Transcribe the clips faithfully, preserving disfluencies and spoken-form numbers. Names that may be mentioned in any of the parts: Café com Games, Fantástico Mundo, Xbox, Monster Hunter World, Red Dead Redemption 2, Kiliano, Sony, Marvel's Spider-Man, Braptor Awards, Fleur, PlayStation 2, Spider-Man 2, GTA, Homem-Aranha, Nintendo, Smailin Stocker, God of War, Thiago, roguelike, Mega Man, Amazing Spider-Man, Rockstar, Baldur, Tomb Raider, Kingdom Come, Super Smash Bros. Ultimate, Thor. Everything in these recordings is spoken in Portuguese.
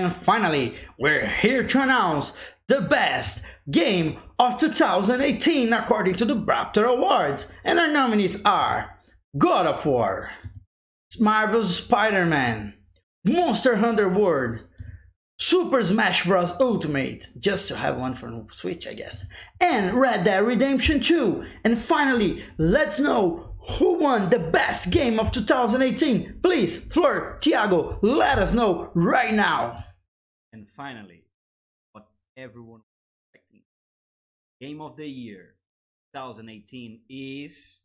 And finally, we're here to announce the best game of two thousand eighteen according to the Braptor Awards, and our nominees are God of War, Marvel's Spider-Man, Monster Hunter World, Super Smash Bros. Ultimate, just to have one for Switch, I guess, and Red Dead Redemption two. And finally, let's know who won the best game of two thousand eighteen. Please, Fleur, Thiago, let us know right now. And finally, what everyone was expecting, Game of the Year twenty eighteen is...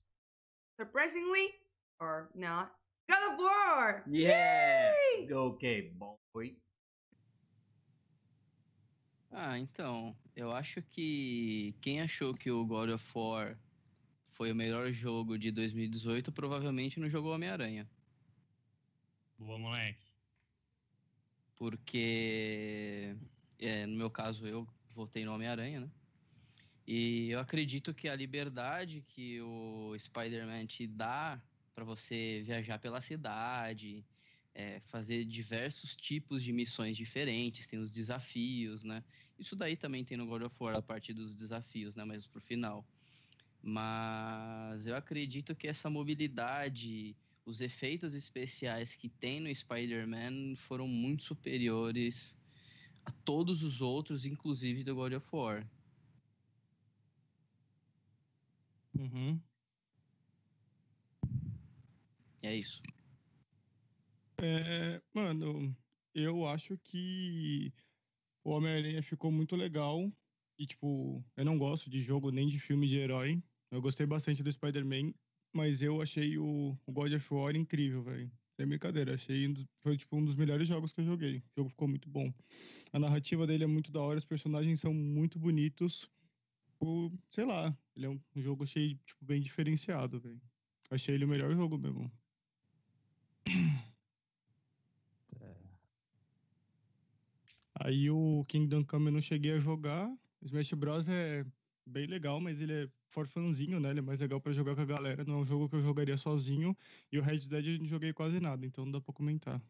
surprisingly, or not, God of War! Yeah! Yay! Ok, boy. Ah, então, eu acho que quem achou que o God of War foi o melhor jogo de dois mil e dezoito, provavelmente não jogou Homem-Aranha. Boa, moleque. Porque, é, no meu caso, eu votei no Homem-Aranha, né? E eu acredito que a liberdade que o Spider-Man te dá para você viajar pela cidade... É, fazer diversos tipos de missões diferentes, tem os desafios, né? Isso daí também tem no God of War, a parte dos desafios, né? Mas pro final. Mas eu acredito que essa mobilidade, os efeitos especiais que tem no Spider-Man foram muito superiores a todos os outros, inclusive do God of War. Uhum. É isso. É, mano, eu acho que o Homem-Aranha ficou muito legal. E, tipo, eu não gosto de jogo nem de filme de herói. Eu gostei bastante do Spider-Man, mas eu achei o God of War incrível, velho. Sem brincadeira, achei, foi, tipo, um dos melhores jogos que eu joguei. O jogo ficou muito bom. A narrativa dele é muito da hora, os personagens são muito bonitos. O, sei lá, ele é um jogo cheio, tipo, bem diferenciado, velho. Achei ele o melhor jogo mesmo. Aí o Kingdom Come eu não cheguei a jogar. O Smash Bros é bem legal, mas ele é forfanzinho, né? Ele é mais legal pra jogar com a galera. Não é um jogo que eu jogaria sozinho. E o Red Dead eu não joguei quase nada, então não dá pra comentar.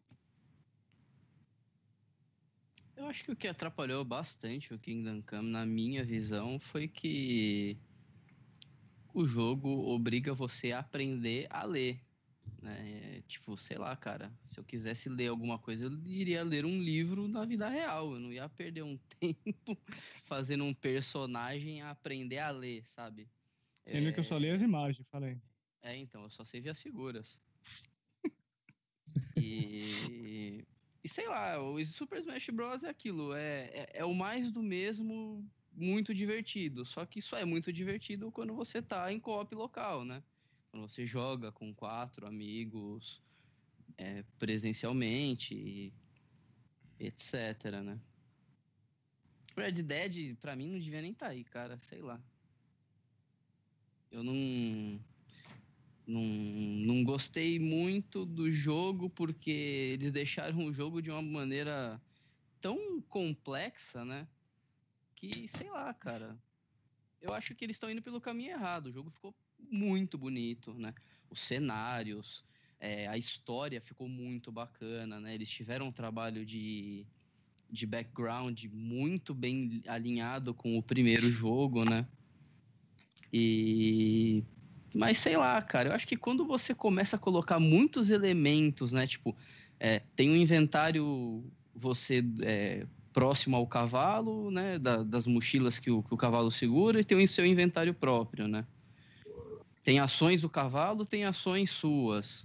Eu acho que o que atrapalhou bastante o Kingdom Come, na minha visão, foi que o jogo obriga você a aprender a ler. É, tipo, sei lá, cara, se eu quisesse ler alguma coisa, eu iria ler um livro na vida real. Eu não ia perder um tempo fazendo um personagem a aprender a ler, sabe? Sendo é... que eu só leio as imagens, falei. É, então, eu só sei ver as figuras. E... e sei lá, o Super Smash Bros é aquilo, é, é, é o mais do mesmo, muito divertido. Só que só é muito divertido quando você tá em co-op local, né? Você joga com quatro amigos, é, presencialmente, e etc, né? Red Dead, pra mim, não devia nem estar tá aí, cara. Sei lá. Eu não, não... Não gostei muito do jogo, porque eles deixaram o jogo de uma maneira tão complexa, né? Que, sei lá, cara. Eu acho que eles estão indo pelo caminho errado. O jogo ficou... muito bonito, né? Os cenários, é, a história ficou muito bacana, né? Eles tiveram um trabalho de, de background muito bem alinhado com o primeiro jogo, né? E... mas sei lá, cara, eu acho que quando você começa a colocar muitos elementos, né? Tipo, é, tem um inventário você... é, próximo ao cavalo, né? Da, das mochilas que o, que o cavalo segura, e tem o seu inventário próprio, né? Tem ações do cavalo, tem ações suas.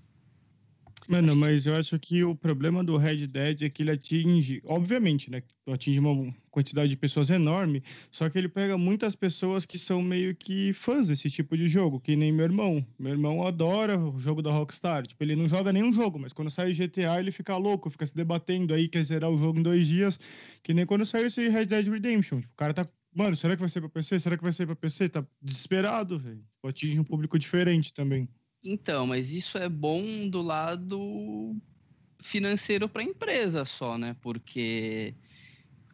Mano, mas eu acho que o problema do Red Dead é que ele atinge... obviamente, né? Atinge uma quantidade de pessoas enorme. Só que ele pega muitas pessoas que são meio que fãs desse tipo de jogo. Que nem meu irmão. Meu irmão adora o jogo da Rockstar. Tipo, ele não joga nenhum jogo. Mas quando sai o G T A, ele fica louco. Fica se debatendo aí, quer zerar o jogo em dois dias. Que nem quando saiu esse Red Dead Redemption. Tipo, o cara tá... mano, será que vai ser pra P C? Será que vai ser pra P C? Tá desesperado, velho. Atinge um público diferente também. Então, mas isso é bom do lado financeiro pra empresa só, né? Porque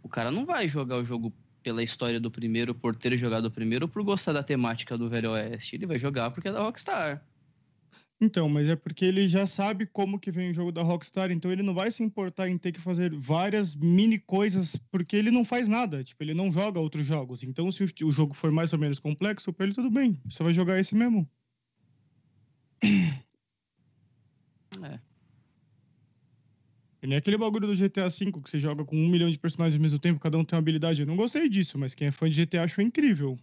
o cara não vai jogar o jogo pela história do primeiro, por ter jogado o primeiro, ou por gostar da temática do Velho Oeste. Ele vai jogar porque é da Rockstar. Então, mas é porque ele já sabe como que vem o jogo da Rockstar, então ele não vai se importar em ter que fazer várias mini coisas, porque ele não faz nada, tipo, ele não joga outros jogos. Então, se o jogo for mais ou menos complexo, pra ele tudo bem, só vai jogar esse mesmo. É. É aquele bagulho do G T A cinco, que você joga com um milhão de personagens ao mesmo tempo, cada um tem uma habilidade. Eu não gostei disso, mas quem é fã de G T A achou incrível.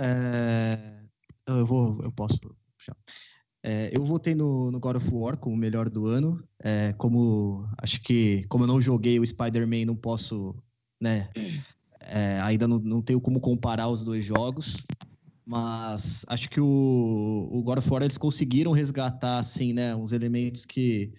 É, eu vou, eu posso puxar. É, eu votei no, no God of War como o melhor do ano. É, como acho que como eu não joguei o Spider-Man, não posso, né? É, ainda não, não tenho como comparar os dois jogos, mas acho que o, o God of War eles conseguiram resgatar, assim, né? Uns elementos que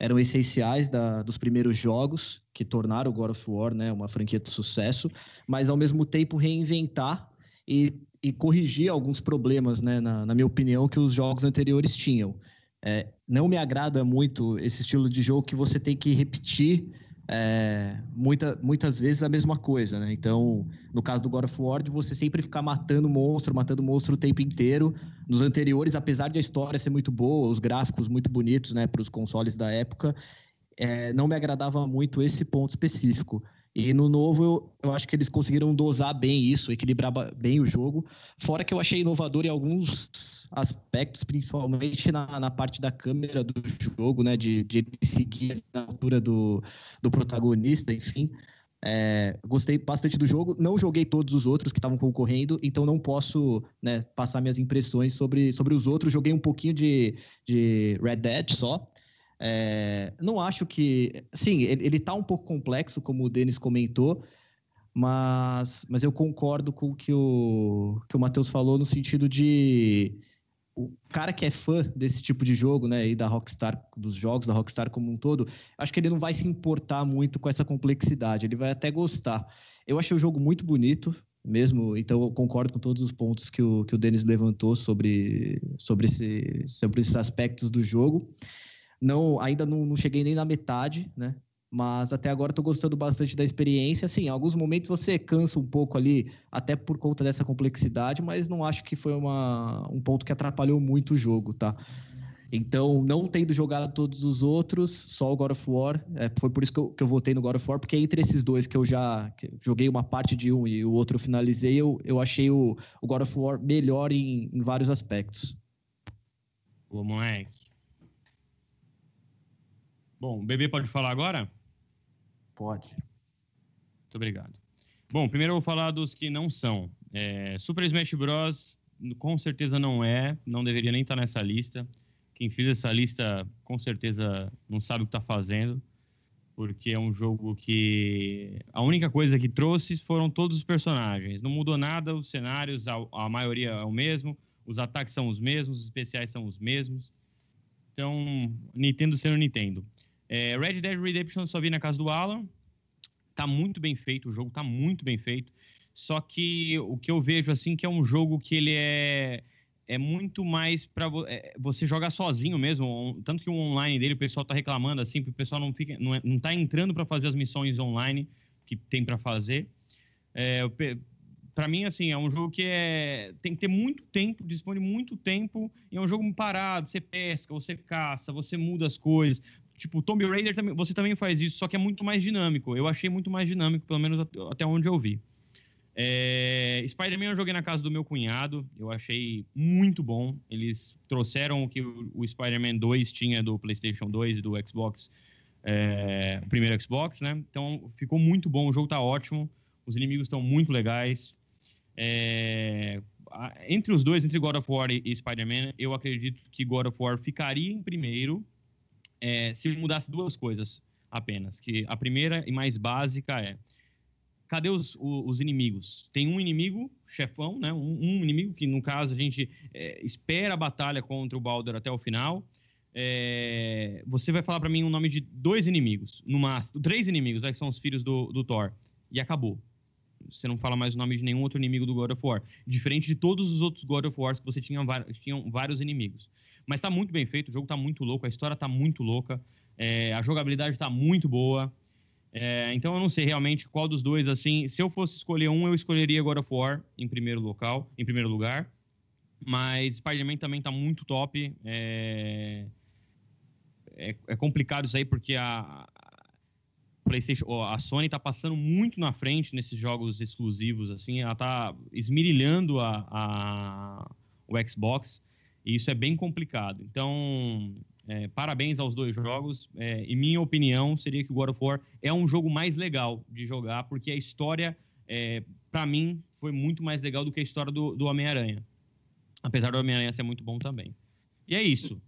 eram essenciais da, dos primeiros jogos que tornaram o God of War, né, uma franquia de sucesso, mas ao mesmo tempo reinventar e e corrigir alguns problemas, né, na, na minha opinião, que os jogos anteriores tinham. É, não me agrada muito esse estilo de jogo que você tem que repetir é, muita, muitas vezes a mesma coisa, né? Então, no caso do God of War, você sempre ficar matando monstro, matando monstro o tempo inteiro. Nos anteriores, apesar de a história ser muito boa, os gráficos muito bonitos, né, para os consoles da época, é, não me agradava muito esse ponto específico. E no novo, eu, eu acho que eles conseguiram dosar bem isso, equilibrar bem o jogo. Fora que eu achei inovador em alguns aspectos, principalmente na, na parte da câmera do jogo, né? De, de seguir na altura do, do protagonista, enfim. É, gostei bastante do jogo. Não joguei todos os outros que estavam concorrendo, então não posso, né, passar minhas impressões sobre, sobre os outros. Joguei um pouquinho de, de Red Dead só. É, não acho que... Sim, ele está um pouco complexo, como o Denis comentou, mas, mas eu concordo com o que o, que o Matheus falou no sentido de... O cara que é fã desse tipo de jogo, né, e da Rockstar, dos jogos da Rockstar como um todo, acho que ele não vai se importar muito com essa complexidade, ele vai até gostar. Eu achei o jogo muito bonito mesmo, então eu concordo com todos os pontos que o, que o Denis levantou sobre, sobre, esse, sobre esses aspectos do jogo. Não, ainda não, não cheguei nem na metade, né? Mas até agora estou gostando bastante da experiência. Assim, em alguns momentos você cansa um pouco ali, até por conta dessa complexidade, mas não acho que foi uma, um ponto que atrapalhou muito o jogo, tá? Então, não tendo jogado todos os outros, só o God of War, é, foi por isso que eu, que eu votei no God of War, porque entre esses dois que eu já que joguei uma parte de um e o outro eu finalizei, eu, eu achei o, o God of War melhor em, em vários aspectos. Ô, moleque. Bom, o bebê pode falar agora? Pode. Muito obrigado. Bom, primeiro eu vou falar dos que não são. É, Super Smash Bros. Com certeza não é, não deveria nem estar nessa lista. Quem fez essa lista com certeza não sabe o que está fazendo, porque é um jogo que a única coisa que trouxe foram todos os personagens. Não mudou nada, os cenários, a, a maioria é o mesmo, os ataques são os mesmos, os especiais são os mesmos. Então, Nintendo sendo Nintendo. É, Red Dead Redemption só vi na casa do Alan, tá muito bem feito, o jogo tá muito bem feito, só que o que eu vejo assim que é um jogo que ele é, é muito mais pra vo- é, você jogar sozinho mesmo, on- tanto que o online dele o pessoal tá reclamando assim, porque o pessoal não, fica, não, é, não tá entrando pra fazer as missões online que tem pra fazer, é, pra mim assim, é um jogo que é, tem que ter muito tempo, dispõe muito tempo, e é um jogo parado, você pesca, você caça, você muda as coisas. Tipo, Tomb Raider, também, você também faz isso, só que é muito mais dinâmico. Eu achei muito mais dinâmico, pelo menos até onde eu vi. É, Spider-Man eu joguei na casa do meu cunhado, eu achei muito bom. Eles trouxeram o que o Spider-Man dois tinha do PlayStation dois e do Xbox, é, o primeiro Xbox, né? Então, ficou muito bom, o jogo tá ótimo, os inimigos estão muito legais. É, entre os dois, entre God of War e Spider-Man, eu acredito que God of War ficaria em primeiro, É, se mudasse duas coisas apenas, que a primeira e mais básica é, cadê os, os inimigos? Tem um inimigo, chefão, né? um, um inimigo que, no caso, a gente é, espera a batalha contra o Baldur até o final. É, você vai falar para mim o nome de dois inimigos, no máximo, três inimigos, né, que são os filhos do, do Thor, e acabou. Você não fala mais o nome de nenhum outro inimigo do God of War, diferente de todos os outros God of Wars que você tinha, tinha vários inimigos. Mas tá muito bem feito, o jogo tá muito louco, a história tá muito louca. É, a jogabilidade tá muito boa. É, então eu não sei realmente qual dos dois, assim, se eu fosse escolher um, eu escolheria God of War em primeiro local, em primeiro lugar. Mas Spider-Man também tá muito top. É, é, é complicado isso aí, porque a, a PlayStation, a Sony tá passando muito na frente nesses jogos exclusivos, assim, ela tá esmirilhando a, a, o Xbox, e isso é bem complicado. Então, é, parabéns aos dois jogos. É, em minha opinião, seria que o God of War é um jogo mais legal de jogar, porque a história, é, pra mim, foi muito mais legal do que a história do, do Homem-Aranha. Apesar do Homem-Aranha ser muito bom também. E é isso.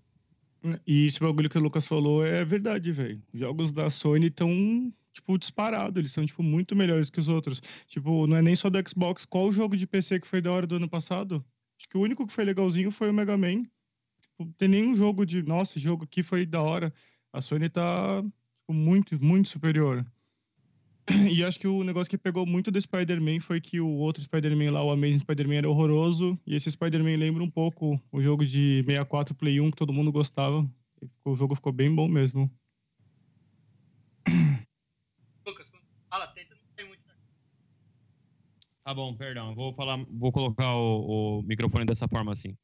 E esse bagulho que o Lucas falou é verdade, velho. Jogos da Sony estão, tipo, disparados. Eles são, tipo, muito melhores que os outros. Tipo, não é nem só do Xbox. Qual o jogo de P C que foi da hora do ano passado? Acho que o único que foi legalzinho foi o Mega Man. Tipo, tem nenhum jogo de... Nossa, esse jogo aqui foi da hora. A Sony tá, tipo, muito, muito superior. E acho que o negócio que pegou muito do Spider-Man foi que o outro Spider-Man lá, o Amazing Spider-Man, era horroroso. E esse Spider-Man lembra um pouco o jogo de sessenta e quatro Play um que todo mundo gostava. O jogo ficou bem bom mesmo. Lucas, quando fala, tenta, não tem muito. Tá bom, perdão. Vou, falar, vou colocar o, o microfone dessa forma assim.